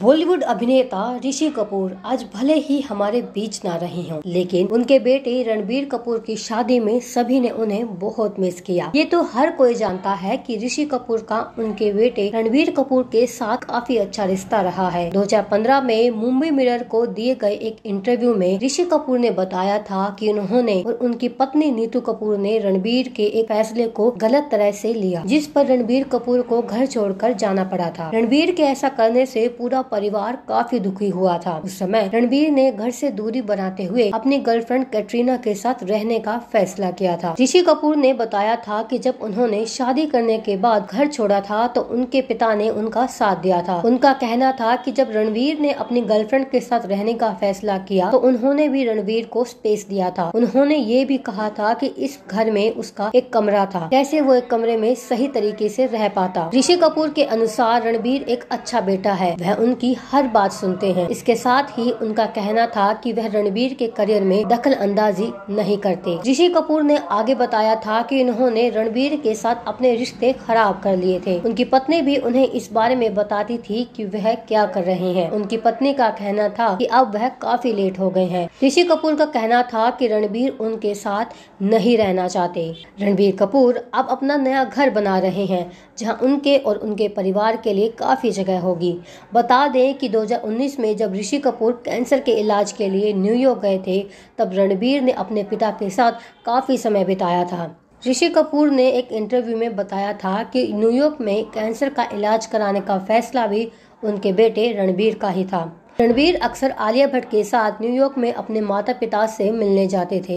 बॉलीवुड अभिनेता ऋषि कपूर आज भले ही हमारे बीच ना रहे हों, लेकिन उनके बेटे रणबीर कपूर की शादी में सभी ने उन्हें बहुत मिस किया। ये तो हर कोई जानता है कि ऋषि कपूर का उनके बेटे रणबीर कपूर के साथ काफी अच्छा रिश्ता रहा है। 2015 में मुंबई मिरर को दिए गए एक इंटरव्यू में ऋषि कपूर ने बताया था कि उन्होंने और उनकी पत्नी नीतू कपूर ने रणबीर के एक फैसले को गलत तरह से लिया, जिस पर रणबीर कपूर को घर छोड़कर जाना पड़ा था। रणबीर के ऐसा करने से पूरा परिवार काफी दुखी हुआ था। उस समय रणबीर ने घर से दूरी बनाते हुए अपनी गर्लफ्रेंड कैटरीना के साथ रहने का फैसला किया था। ऋषि कपूर ने बताया था कि जब उन्होंने शादी करने के बाद घर छोड़ा था तो उनके पिता ने उनका साथ दिया था। उनका कहना था कि जब रणबीर ने अपनी गर्लफ्रेंड के साथ रहने का फैसला किया तो उन्होंने भी रणबीर को स्पेस दिया था। उन्होंने ये भी कहा था कि इस घर में उसका एक कमरा था, कैसे वो एक कमरे में सही तरीके से रह पाता। ऋषि कपूर के अनुसार रणबीर एक अच्छा बेटा है, वह की हर बात सुनते हैं। इसके साथ ही उनका कहना था कि वह रणबीर के करियर में दखल अंदाजी नहीं करते। ऋषि कपूर ने आगे बताया था कि उन्होंने रणबीर के साथ अपने रिश्ते खराब कर लिए थे। उनकी पत्नी भी उन्हें इस बारे में बताती थी कि वह क्या कर रहे हैं। उनकी पत्नी का कहना था कि अब वह काफी लेट हो गए हैं। ऋषि कपूर का कहना था कि रणबीर उनके साथ नहीं रहना चाहते। रणबीर कपूर अब अपना नया घर बना रहे हैं, जहाँ उनके और उनके परिवार के लिए काफी जगह होगी। बता दें कि 2019 में जब ऋषि कपूर कैंसर के इलाज के लिए न्यूयॉर्क गए थे, तब रणबीर ने अपने पिता के साथ काफी समय बिताया था। ऋषि कपूर ने एक इंटरव्यू में बताया था कि न्यूयॉर्क में कैंसर का इलाज कराने का फैसला भी उनके बेटे रणबीर का ही था। रणबीर अक्सर आलिया भट्ट के साथ न्यूयॉर्क में अपने माता पिता से मिलने जाते थे।